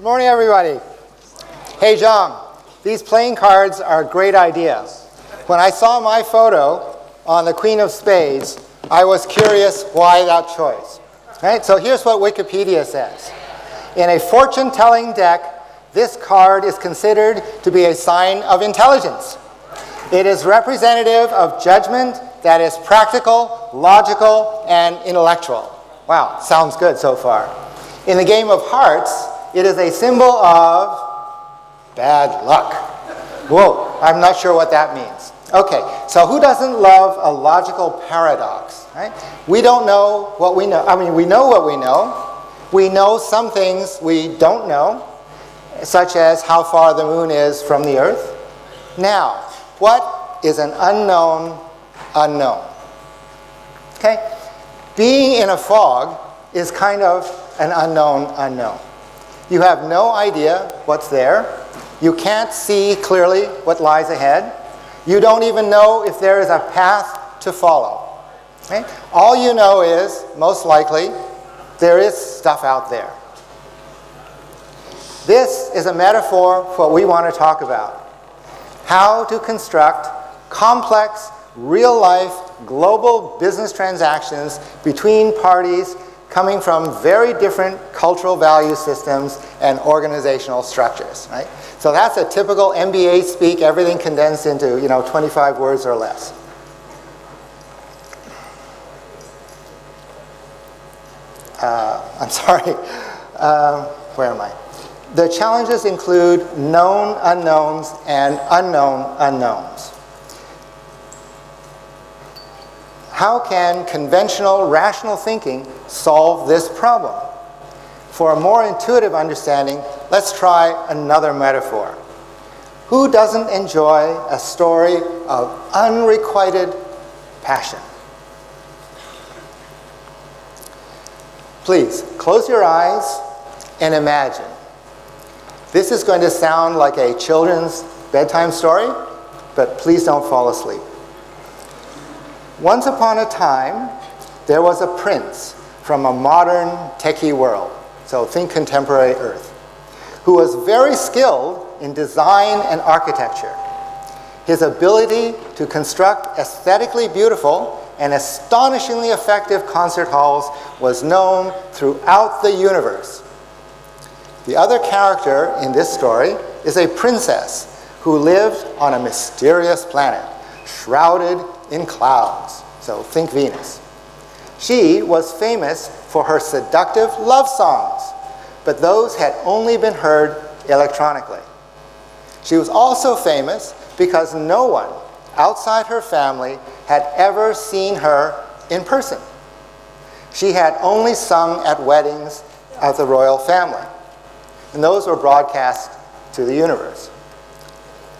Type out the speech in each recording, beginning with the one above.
Good morning, everybody. Hey, John, these playing cards are a great idea. When I saw my photo on the Queen of Spades, I was curious why that choice. Right? So here's what Wikipedia says. In a fortune-telling deck, this card is considered to be a sign of intelligence. It is representative of judgment that is practical, logical, and intellectual. Wow, sounds good so far. In the game of hearts, it is a symbol of bad luck. Whoa, I'm not sure what that means. Okay, so who doesn't love a logical paradox, right? We don't know what we know. I mean, we know what we know. We know some things we don't know, such as how far the moon is from the earth. Now, what is an unknown unknown? Okay, being in a fog is kind of an unknown unknown. You have no idea what's there. You can't see clearly what lies ahead. You don't even know if there is a path to follow. Okay? All you know is, most likely, there is stuff out there. This is a metaphor for what we want to talk about. How to construct complex, real-life, global business transactions between parties coming from very different cultural value systems and organizational structures, right? So that's a typical MBA speak, everything condensed into 25 words or less. I'm sorry, where am I? The challenges include known unknowns and unknown unknowns. How can conventional, rational thinking solve this problem? For a more intuitive understanding, let's try another metaphor. Who doesn't enjoy a story of unrequited passion? Please, close your eyes and imagine. This is going to sound like a children's bedtime story, but please don't fall asleep. Once upon a time, there was a prince from a modern techie world, so think contemporary Earth, who was very skilled in design and architecture. His ability to construct aesthetically beautiful and astonishingly effective concert halls was known throughout the universe. The other character in this story is a princess who lived on a mysterious planet, shrouded in clouds, so think Venus. She was famous for her seductive love songs, but those had only been heard electronically. She was also famous because no one outside her family had ever seen her in person. She had only sung at weddings of the royal family, and those were broadcast to the universe.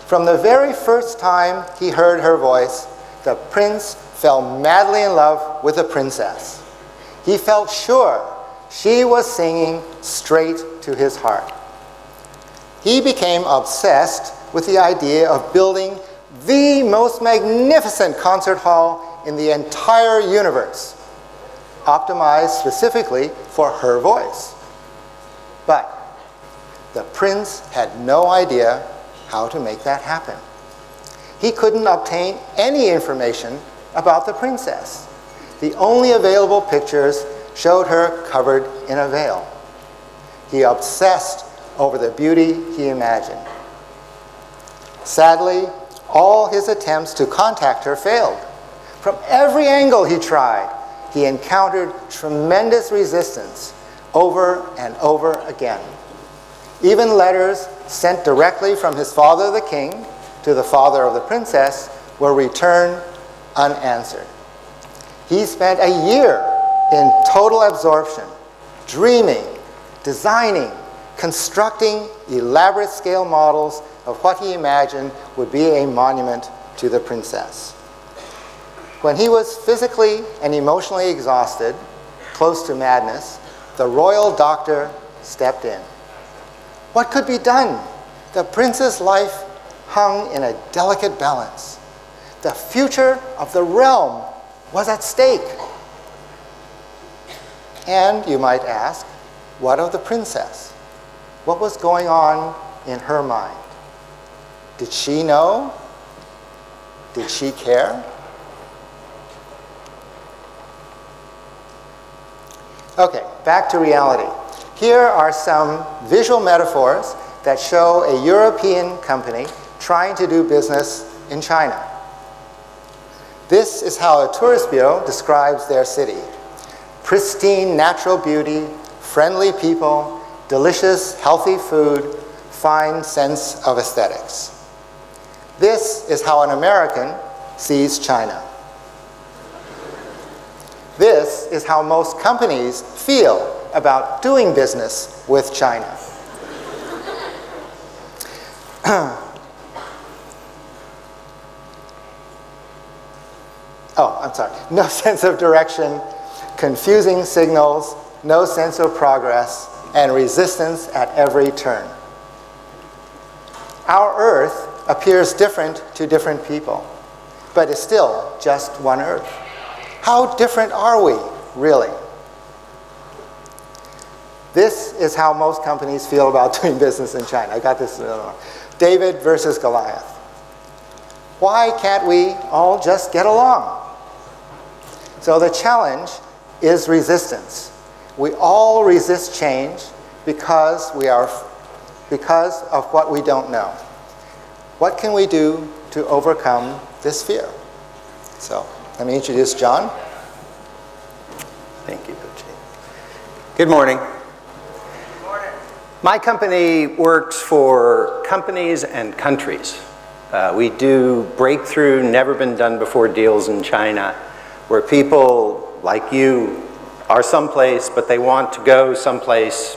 From the very first time he heard her voice, the prince fell madly in love with the princess. He felt sure she was singing straight to his heart. He became obsessed with the idea of building the most magnificent concert hall in the entire universe, optimized specifically for her voice. But the prince had no idea how to make that happen. He couldn't obtain any information about the princess. The only available pictures showed her covered in a veil. He obsessed over the beauty he imagined. Sadly, all his attempts to contact her failed. From every angle he tried, he encountered tremendous resistance over and over again. Even letters sent directly from his father, the king, to the father of the princess were returned unanswered. He spent a year in total absorption, dreaming, designing, constructing elaborate scale models of what he imagined would be a monument to the princess. When he was physically and emotionally exhausted, close to madness, the royal doctor stepped in. What could be done? The prince's life hung in a delicate balance. The future of the realm was at stake. And you might ask, what of the princess? What was going on in her mind? Did she know? Did she care? Okay, back to reality. Here are some visual metaphors that show a European company trying to do business in China. This is how a tourist bureau describes their city. Pristine natural beauty, friendly people, delicious, healthy food, fine sense of aesthetics. This is how an American sees China. This is how most companies feel about doing business with China. Oh, I'm sorry. No sense of direction, confusing signals, no sense of progress, and resistance at every turn. Our Earth appears different to different people, but is still just one Earth. How different are we, really? This is how most companies feel about doing business in China. I got this in another one. David versus Goliath. Why can't we all just get along? So the challenge is resistance. We all resist change because of what we don't know. What can we do to overcome this fear? So let me introduce John. Thank you, Po Chi. Good morning. My company works for companies and countries. We do breakthrough, never been done before deals in China, where people like you are someplace, but they want to go someplace.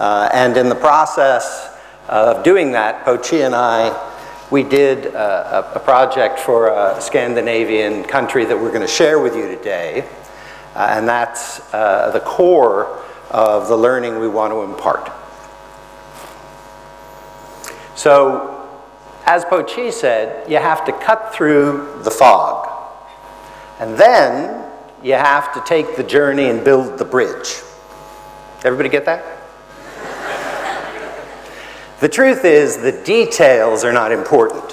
And in the process of doing that, Po Chi and I, we did a project for a Scandinavian country that we're going to share with you today. And that's the core of the learning we want to impart. So, as Po Chi said, you have to cut through the fog. And then you have to take the journey and build the bridge. Everybody get that? The truth is, the details are not important.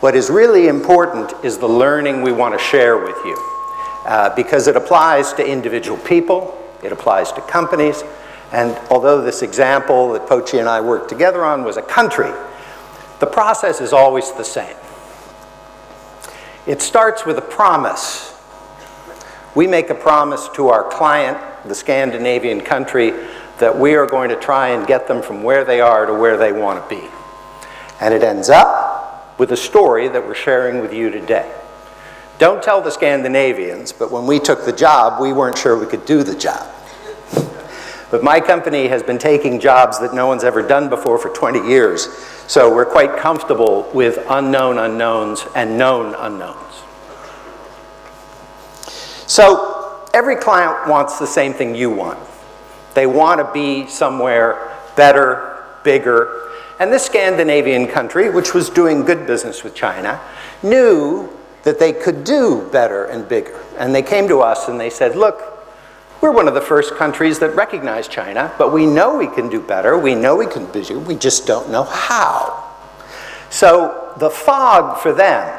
What is really important is the learning we want to share with you, because it applies to individual people, it applies to companies, and although this example that Po Chi and I worked together on was a country, the process is always the same. It starts with a promise. We make a promise to our client, the Scandinavian country, that we are going to try and get them from where they are to where they want to be. And it ends up with a story that we're sharing with you today. Don't tell the Scandinavians, but when we took the job, we weren't sure we could do the job. But my company has been taking jobs that no one's ever done before for 20 years, so we're quite comfortable with unknown unknowns and known unknowns. So every client wants the same thing you want. They want to be somewhere better, bigger, and this Scandinavian country, which was doing good business with China, knew that they could do better and bigger. And they came to us and they said, look, we're one of the first countries that recognize China, but we know we can do better, we know we can do, we just don't know how. So the fog for them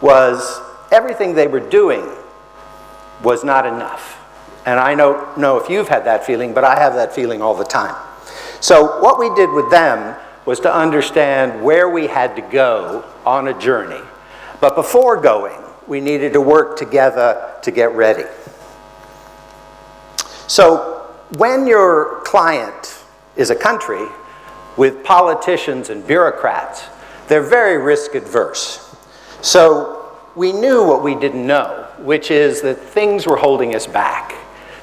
was everything they were doing was not enough. And I don't know if you've had that feeling, but I have that feeling all the time. So what we did with them was to understand where we had to go on a journey. But before going, we needed to work together to get ready. So when your client is a country with politicians and bureaucrats, they're very risk adverse. So we knew what we didn't know, which is that things were holding us back.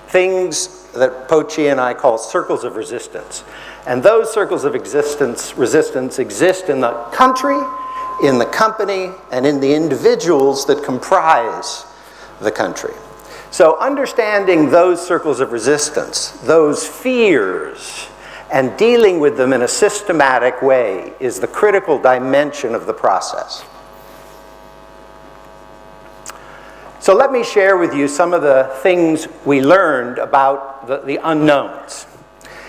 Things that Po Chi and I call circles of resistance. And those circles of resistance exist in the country, in the company, and in the individuals that comprise the country. So understanding those circles of resistance, those fears, and dealing with them in a systematic way is the critical dimension of the process. So let me share with you some of the things we learned about the unknowns.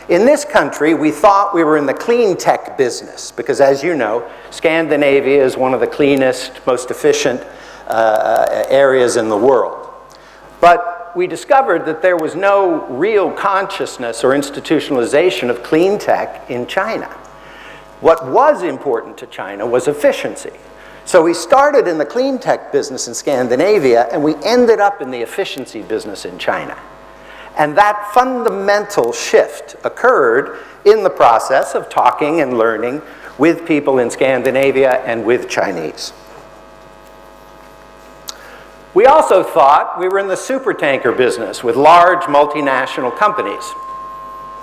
In this country, we thought we were in the clean tech business because, as you know, Scandinavia is one of the cleanest, most efficient areas in the world. But we discovered that there was no real consciousness or institutionalization of clean tech in China. What was important to China was efficiency. So we started in the clean tech business in Scandinavia, and we ended up in the efficiency business in China. And that fundamental shift occurred in the process of talking and learning with people in Scandinavia and with Chinese. We also thought we were in the supertanker business with large multinational companies.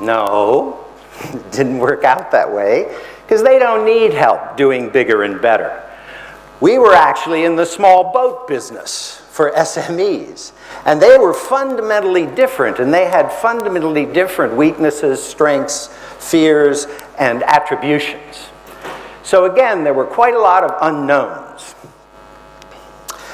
No, it didn't work out that way, because they don't need help doing bigger and better. We were actually in the small boat business for SMEs. And they were fundamentally different, and they had fundamentally different weaknesses, strengths, fears, and attributions. So again, there were quite a lot of unknowns.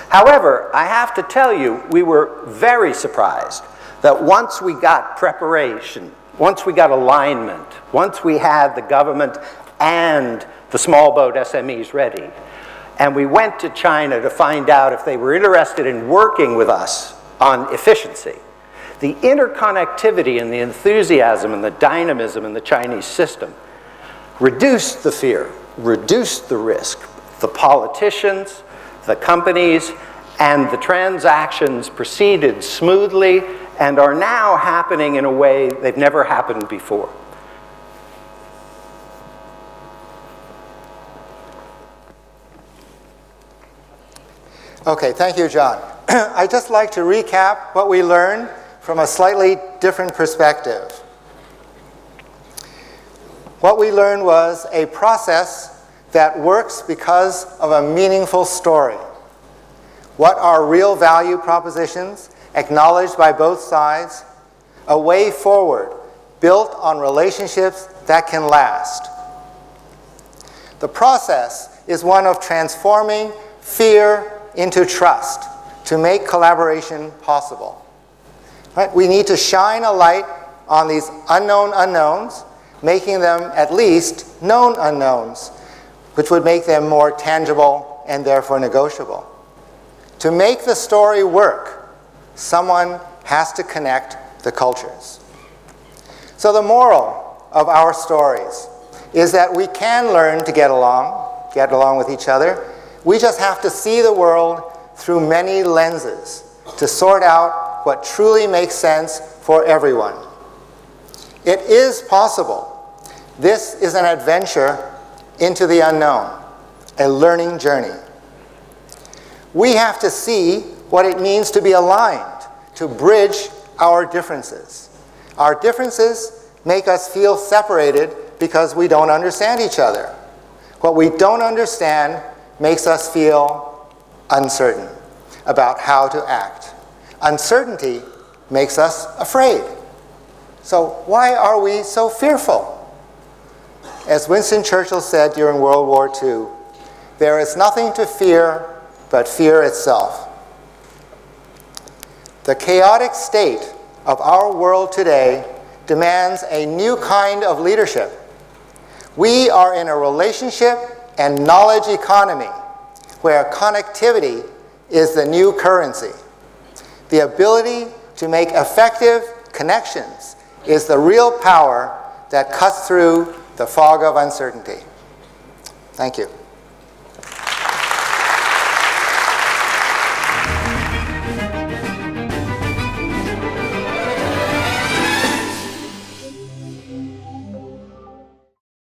However, I have to tell you, we were very surprised that once we got preparation, once we got alignment, once we had the government and the small boat SMEs ready, and we went to China to find out if they were interested in working with us on efficiency, the interconnectivity and the enthusiasm and the dynamism in the Chinese system reduced the fear, reduced the risk. The politicians, the companies, and the transactions proceeded smoothly and are now happening in a way they've never happened before. Okay, thank you, John. I'd just like to recap what we learned from a slightly different perspective. What we learned was a process that works because of a meaningful story. What are real value propositions acknowledged by both sides? A way forward built on relationships that can last. The process is one of transforming fear into trust to make collaboration possible. Right? We need to shine a light on these unknown unknowns, making them at least known unknowns, which would make them more tangible and therefore negotiable. To make the story work, someone has to connect the cultures. So the moral of our stories is that we can learn to get along with each other. We just have to see the world through many lenses to sort out what truly makes sense for everyone. It is possible. This is an adventure into the unknown, a learning journey. We have to see what it means to be aligned, to bridge our differences. Our differences make us feel separated because we don't understand each other. What we don't understand makes us feel uncertain about how to act. Uncertainty makes us afraid. So why are we so fearful? As Winston Churchill said during World War II, there is nothing to fear but fear itself. The chaotic state of our world today demands a new kind of leadership. We are in a relationship and knowledge economy, where connectivity is the new currency. The ability to make effective connections is the real power that cuts through the fog of uncertainty. Thank you.